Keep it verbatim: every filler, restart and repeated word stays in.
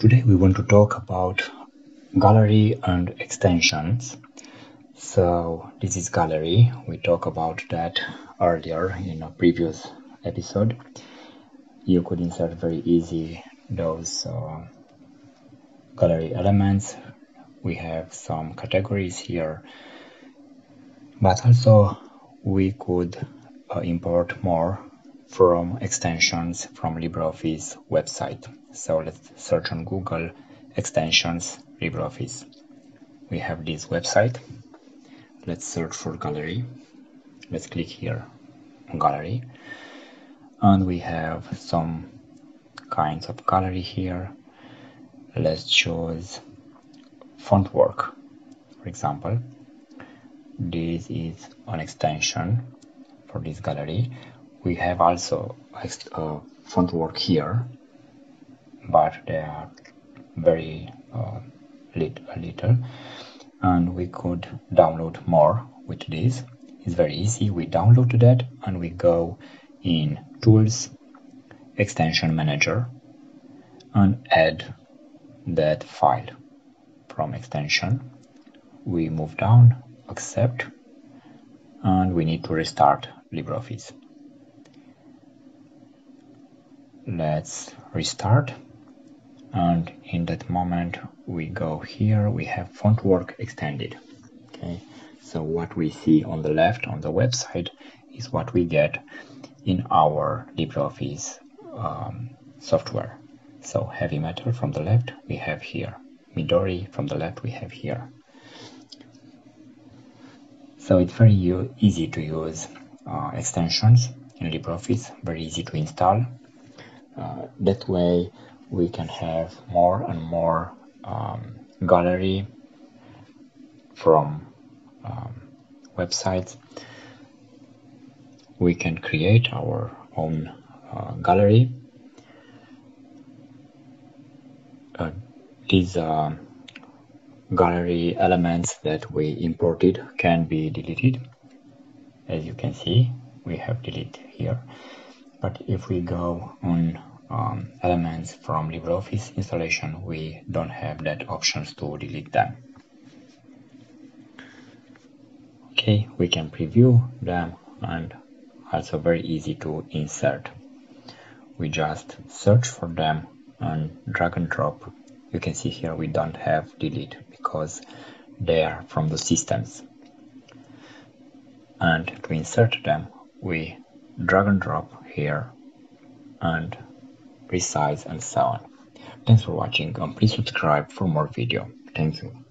Today we want to talk about gallery and extensions. So this is gallery. We talked about that earlier in a previous episode. You could insert very easy those uh, gallery elements. We have some categories here, but also we could uh, import more from extensions from LibreOffice website. So let's search on Google extensions LibreOffice. We have this website. Let's search for gallery. Let's click here on gallery, and we have some kinds of gallery here. Let's choose Fontwork, for example. This is an extension for this gallery. We have also uh, Fontwork here, but they are very uh, lit a little, and we could download more with this. It's very easy. We download that and we go in Tools, Extension Manager, and add that file from extension. We move down, accept, and we need to restart LibreOffice. Let's restart, and in that moment we go here. We have Fontwork extended. Okay, so what we see on the left on the website is what we get in our LibreOffice um, software. So Heavy Metal from the left we have here, Midori from the left we have here. So it's very e easy to use uh, extensions in LibreOffice, very easy to install. Uh, that way we can have more and more um, gallery from um, websites. We can create our own uh, gallery. Uh, these uh, gallery elements that we imported can be deleted. As you can see, we have deleted here. But if we go on um, elements from LibreOffice installation, we don't have that options to delete them. Okay, we can preview them, and also very easy to insert. We just search for them and drag and drop. You can see here we don't have delete because they are from the systems. And to insert them, we drag and drop here and resize and so on. Thanks for watching, and please subscribe for more video. Thank you.